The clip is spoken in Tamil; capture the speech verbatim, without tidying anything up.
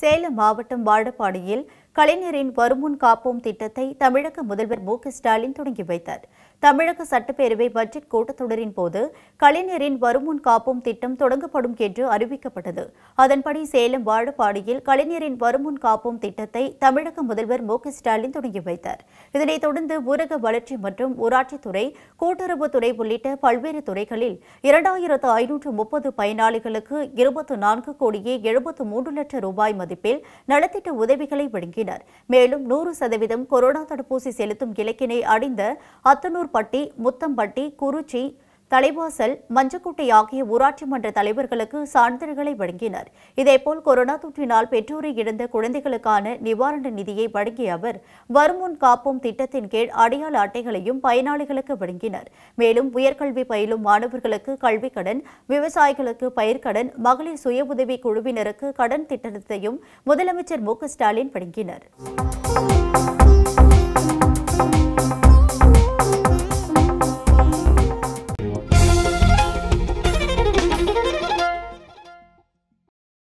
சேலம் மாவட்டம் வாழப்பாடியில் கலைஞரின் வருமுன் காப்போம் திட்டத்தை தமிழக முதல்வர் எம் கே ஸ்டாலின் தொடங்கி வைத்தார். தமிழக சட்டப்பேரவை பட்ஜெட் கூட்டத்தொடரின் போது கலைஞரின் வருமுன் காப்போம் திட்டம் தொடங்கப்படும் என்று அறிவிக்கப்பட்டது. அதன்படி சேலம் வாழப்பாடியில் கலைஞரின் வருமுன் காப்போம் திட்டத்தை தமிழக முதல்வர் எம் கே ஸ்டாலின் தொடங்கி வைத்தார். இதனைத் தொடர்ந்து ஊரக வளர்ச்சி மற்றும் ஊராட்சித்துறை, கூட்டுறவுத்துறை உள்ளிட்ட பல்வேறு துறைகளில் இரண்டாயிரத்து ஐநூற்று முப்பது பயனாளிகளுக்கு இருபத்தி நான்கு கோடியே எழுபத்து மூன்று லட்சம் ரூபாய் மதிப்பில் நலத்திட்ட உதவிகளை வழங்கினார். மேலும் நூறு சதவீதம் கொரோனா தடுப்பூசி செலுத்தும் இலக்கினை அடைந்த அத்தனூர்பட்டி, முத்தம்பட்டி, குறிச்சி, தலைவாசல், மஞ்சக்கோட்டை ஆகிய ஊராட்சி மன்ற தலைவர்களுக்கு சான்றிதழ்களை வழங்கினார். இதேபோல் கொரோனா தொற்றினால் பெற்றோரை இழந்த குழந்தைகளுக்கான நிவாரண நிதியை வழங்கிய அவர் வருமுன் காப்போம் திட்டத்தின் கீழ் அடையாள அட்டைகளையும் பயனாளிகளுக்கு வழங்கினார். மேலும் உயர்கல்வி பயிலும் மாணவர்களுக்கு கல்விக் கடன், விவசாயிகளுக்கு பயிர்க்கடன், மகளிர் சுய உதவி குழுவினருக்கு கடன் திட்டத்தையும் முதலமைச்சர் எம் கே ஸ்டாலின் வழங்கினார்.